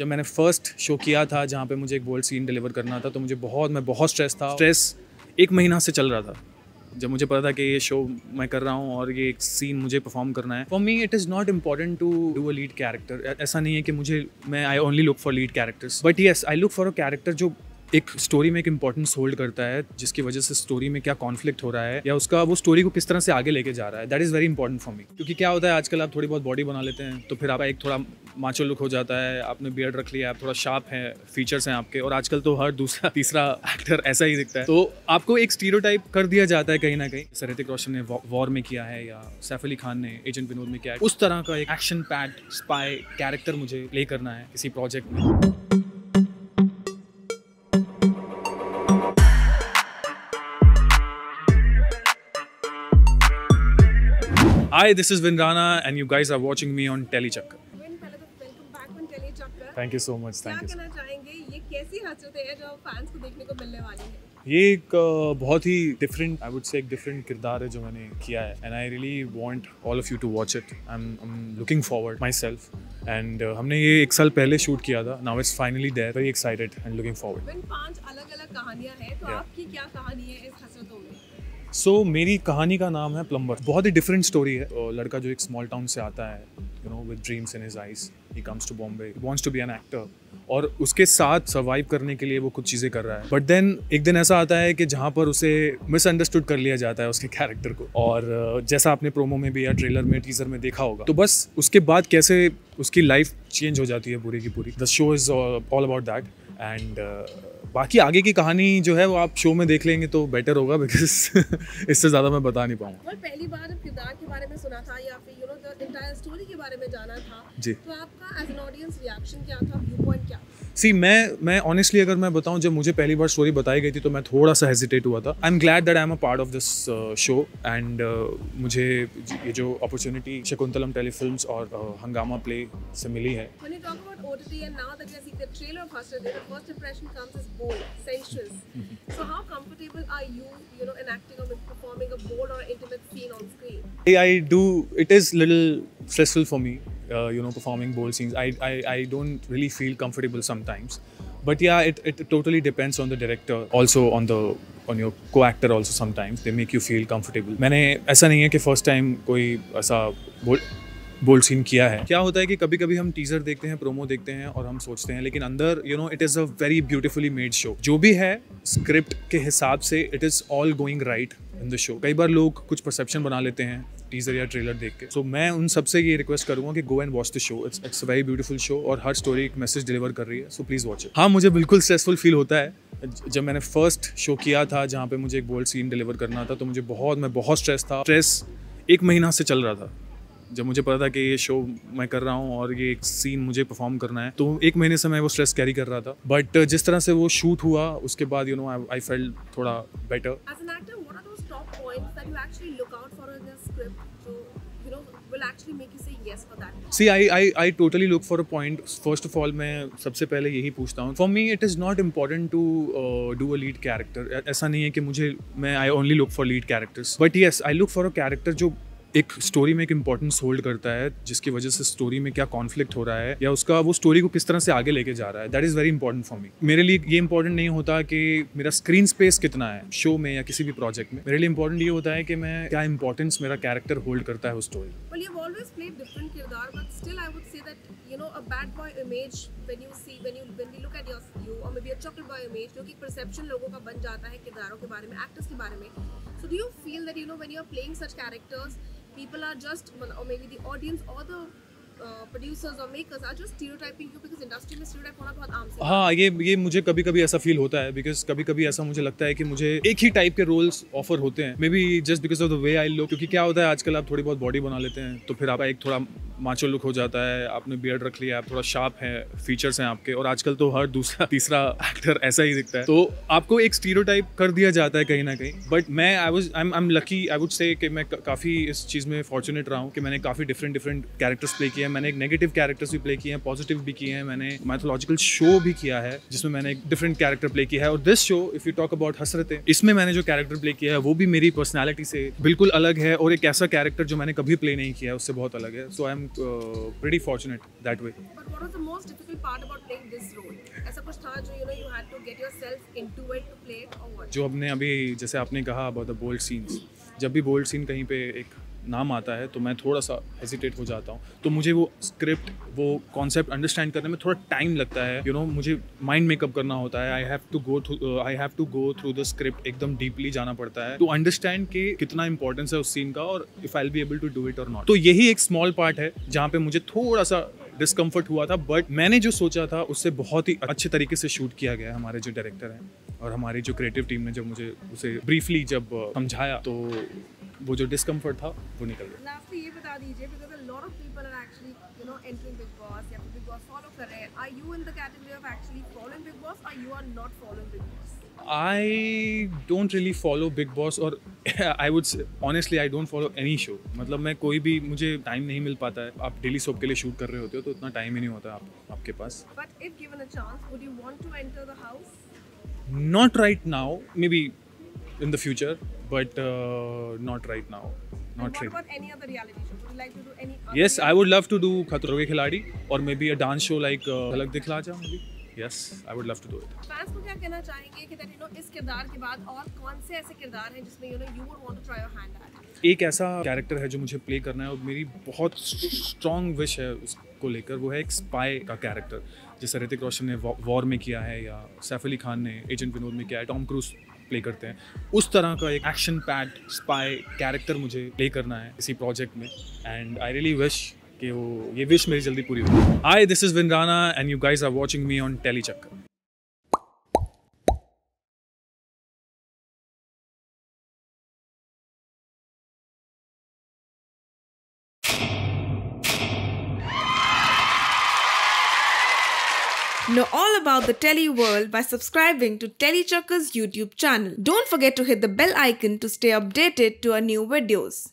जब मैंने first show किया था जहाँ पे मुझे एक बोल्ड सीन डिलीवर करना था तो मुझे बहुत स्ट्रेस था। स्ट्रेस एक महीना से चल रहा था जब मुझे पता था कि ये शो मैं कर रहा हूँ और ये एक सीन मुझे परफॉर्म करना है। For me it is not important to do a lead character. ऐसा नहीं है कि मैं I only look for lead characters, but yes I look for a character जो एक स्टोरी में एक इंपॉर्टेंस होल्ड करता है, जिसकी वजह से स्टोरी में क्या कॉन्फ्लिक्ट हो रहा है या उसका वो स्टोरी को किस तरह से आगे लेके जा रहा है। That is very important for me. क्योंकि क्या होता है आजकल आप थोड़ी बहुत बॉडी बना लेते हैं तो फिर आपका एक थोड़ा माचो लुक हो जाता है, आपने बियर्ड रख लिया, आप थोड़ा शार्प है, फीचर्स हैं आपके, और आजकल तो हर दूसरा तीसरा एक्टर ऐसा ही दिखता है तो आपको एक स्टीरियोटाइप कर दिया जाता है कहीं ना कहीं। जैसे ऋतिक रोशन ने वॉर में किया है या सैफ अली खान ने एजेंट विनोद में किया है, उस तरह का एक एक्शन पैक्ड स्पाई कैरेक्टर मुझे प्ले करना है किसी प्रोजेक्ट में। Hi, this is Vin Rana and you guys are watching me on TellyChakkar. Vin, पहले तो welcome back on TellyChakkar. Thank you so much. Thank you. क्या कहना चाहेंगे, ये कैसी हसरतें हैं जो फैंस को देखने को मिलने वाली हैं? ये एक बहुत ही डिफरेंट, आई वुड से एक डिफरेंट किरदार है जो मैंने किया है and I really want all of you to watch it. I'm looking forward myself and हमने ये एक साल पहले शूट किया था. Now it's finally there. Very excited and looking forward. Vin, 5 अलग-अलग कहानियाँ हैं तो आपकी क्या कहानी है इस हसरतों में? सो मेरी कहानी का नाम है प्लम्बर। बहुत ही डिफरेंट स्टोरी है। लड़का जो एक स्मॉल टाउन से आता है, you know, with dreams in his eyes, he comes to Bombay, wants to be an actor, और उसके साथ सर्वाइव करने के लिए वो कुछ चीज़ें कर रहा है। बट देन एक दिन ऐसा आता है कि जहाँ पर उसे मिसअंडरस्टूड कर लिया जाता है उसके कैरेक्टर को, और जैसा आपने प्रोमो में भी या ट्रेलर में टीजर में देखा होगा। तो बस उसके बाद कैसे उसकी लाइफ चेंज हो जाती है पूरी की पूरी। The show is all about that and बाकी आगे की कहानी जो है वो आप शो में देख लेंगे तो बेटर होगा, बिकॉज इससे ज़्यादा मैं बता नहीं पाऊँगा। पहली बार किरदार के बारे में सुना था या फिर you know the entire story के बारे में जाना था जी, तो आपका एज एन ऑडियंस रिएक्शन क्या था, व्यू पॉइंट क्या था? सी मैं ऑनेस्टली अगर मैं बताऊं, जब मुझे पहली बार स्टोरी बताई गई थी तो मैं थोड़ा सा हेजिटेट हुआ था। I am glad that I am a part of this show and मुझे ये जो अपॉर्चुनिटी शकुंतलम टेलीफिल्म्स और हंगामा प्ले से मिली है। When you talk about OTT and now that you see the trailer of Hasratein, the first impression comes as bold, sensuous. So how comfortable are you know, enacting or performing a bold or intimate scene on screen? It is little stressful for me. You know, performing bold scenes, I don't really feel comfortable sometimes, but yeah, it totally depends on the director, also on your co-actor also sometimes they make you feel comfortable. मैंने ऐसा नहीं है कि first time कोई ऐसा bold scene किया है। क्या होता है कि कभी कभी हम टीजर देखते हैं, प्रोमो देखते हैं और हम सोचते हैं, लेकिन अंदर you know it is a very beautifully made show. जो भी है स्क्रिप्ट के हिसाब से it is all going right in the show. कई बार लोग कुछ परसेप्शन बना लेते हैं टीजर या ट्रेलर देख के, सो मैं उन सबसे ये रिक्वेस्ट करूँगा कि go and watch the show. It's a very beautiful show और हर स्टोरी एक मैसेज डिलीवर कर रही है, सो प्लीज़ वॉच इट। हाँ, मुझे बिल्कुल स्ट्रेसफुल फील होता है। जब मैंने फर्स्ट शो किया था जहाँ पे मुझे एक बोल्ड सीन डिलीवर करना था तो मुझे बहुत स्ट्रेस था। स्ट्रेस एक महीना से चल रहा था जब मुझे पता था कि ये शो मैं कर रहा हूँ और ये एक सीन मुझे परफॉर्म करना है, तो एक महीने से मैं वो स्ट्रेस कैरी कर रहा था। बट जिस तरह से वो शूट हुआ उसके बाद यू नो आई फेल्ट थोड़ा better. As an actor, what are those top points that you actually look out for in the script जो you know will actually make you say yes for that? See I totally look for a point. First of all मैं सबसे पहले यही पूछता हूँ, for me it is not important to do a lead character. ऐसा नहीं है कि मैं I only look for lead characters, but yes I look for a character जो एक स्टोरी में एक इंपॉर्टेंस होल्ड करता है, जिसकी वजह से स्टोरी में क्या कॉन्फ्लिक्ट हो रहा है या उसका वो स्टोरी को किस तरह से आगे लेके जा रहा है। That is very important for me. मेरे लिए ये इंपॉर्टेंट नहीं होता कि मेरा स्क्रीन स्पेस कितना है शो में या किसी भी प्रोजेक्ट में। मेरे लिए इंपॉर्टेंट ये होता है कि मैं क्या इंपॉर्टेंस मेरा कैरेक्टर होल्ड करता है उस story. Well, you've always played different किरदार, but still I would say that you know a bad boy image when we look at you or maybe a chocolate boy image, जो कि perception लोगों का बन जाता है किरदारों के बारे में, एक्टर्स के बारे में. So do you feel that you know when you are playing such characters, people are just, or maybe the audience or the producers or makers are just stereotyping you because industry में stereotype होना बहुत आम है। हाँ, ये मुझे कभी कभी ऐसा फील होता है, because कभी कभी ऐसा मुझे लगता है कि मुझे एक ही टाइप के रोल्स ऑफर होते हैं, maybe just because of the way I look. क्योंकि क्या होता है आजकल आप थोड़ी बहुत बॉडी बना लेते हैं तो फिर आपका एक थोड़ा माचो लुक हो जाता है, आपने बियर्ड रख लिया, आप थोड़ा शार्प है, फीचर्स हैं आपके, और आजकल तो हर दूसरा तीसरा एक्टर ऐसा ही दिखता है तो आपको एक स्टीरियोटाइप कर दिया जाता है कहीं ना कहीं। बट मैं I am lucky, I would say कि मैं काफ़ी इस चीज़ में फॉर्चुनेट रहा हूँ कि मैंने काफ़ी डिफरेंट कैरेक्टर्स प्ले किए हैं। मैंने एक नेगेटिव कैरेक्टर्स भी प्ले किए हैं, पॉजिटिव भी किए हैं, मैंने माइथोलॉजिकल शो भी किया है जिसमें मैंने एक डिफरेंट कैरेक्टर प्ले किया है। और this show if you talk about Hasratein, इसमें मैंने जो कैरेक्टर प्ले किया है वो भी मेरी पर्सनैलिटी से बिल्कुल अलग है और एक ऐसा कैरेक्टर जो मैंने कभी प्ले नहीं किया है उससे बहुत अलग है। So I am pretty fortunate that way. But what was the most difficult part about playing this role? ऐसा कुछ था जो you know you had to get yourself into it to play it or what? जो हमने अभी जैसे आपने कहा about the bold scenes, जब भी bold scene कहीं पे एक नाम आता है तो मैं थोड़ा सा हेजिटेट हो जाता हूँ, तो मुझे वो स्क्रिप्ट वो कॉन्सेप्ट अंडरस्टैंड करने में थोड़ा टाइम लगता है, यू नो मुझे माइंड मेकअप करना होता है, I have to go through the script, एकदम डीपली जाना पड़ता है तो अंडरस्टैंड कि कितना इंपॉर्टेंस है उस सीन का और if I will be able to do it और नॉट। तो यही एक स्मॉल पार्ट है जहाँ पे मुझे थोड़ा सा डिस्कम्फर्ट हुआ था, बट मैंने जो सोचा था उससे बहुत ही अच्छे तरीके से शूट किया गया। हमारे जो डायरेक्टर हैं और हमारी जो क्रिएटिव टीम ने जब मुझे उसे ब्रीफली जब समझाया तो वो जो डिस्कम्फर्ट था वो निकल गया। लास्टली ये बता दीजिए because a lot of people are actually you know entering Bigg Boss या बिग बॉस फॉलो कर रहे हैं, are you in the category of actually following Bigg Boss और you are not following Bigg Boss? I don't really follow Bigg Boss और I would honestly I don't follow any show. मतलब मैं कोई भी, मुझे टाइम नहीं मिल पाता है। आप डेली सोप के लिए शूट कर रहे होते हो तो उतना टाइम ही नहीं होता आपके पास। But if given a chance would you want to enter the house? Not right now, maybe in the future but not right now, not right. What about any other reality show? Would you like to do any other? Yes, I would love to do Khatron Ke Khiladi or maybe a dance show like Jhalak Dikha Ja maybe. Yes, I would love to do it. Fans ko kya kehna chahenge ki that you know is kirdar ke baad aur kaun se aise kirdar hain jisme you know you would want to try your hand at? Ek aisa character hai jo mujhe play karna hai aur meri bahut strong wish hai usko lekar, wo hai ek spy ka character jaisa Hrithik Roshan ne War mein kiya hai ya Saif Ali Khan ne Agent Vinod mein kiya hai, Tom Cruise play करते हैं, उस तरह का एक action packed spy character मुझे play करना है इसी प्रोजेक्ट में एंड आई रियली विश कि वो ये विश मेरी जल्दी पूरी हो। Hi, this is Vin Rana and you guys are watching me on tele चक्कर। Know all about the telly world by subscribing to TellyChakkar's YouTube channel. Don't forget to hit the bell icon to stay updated to our new videos.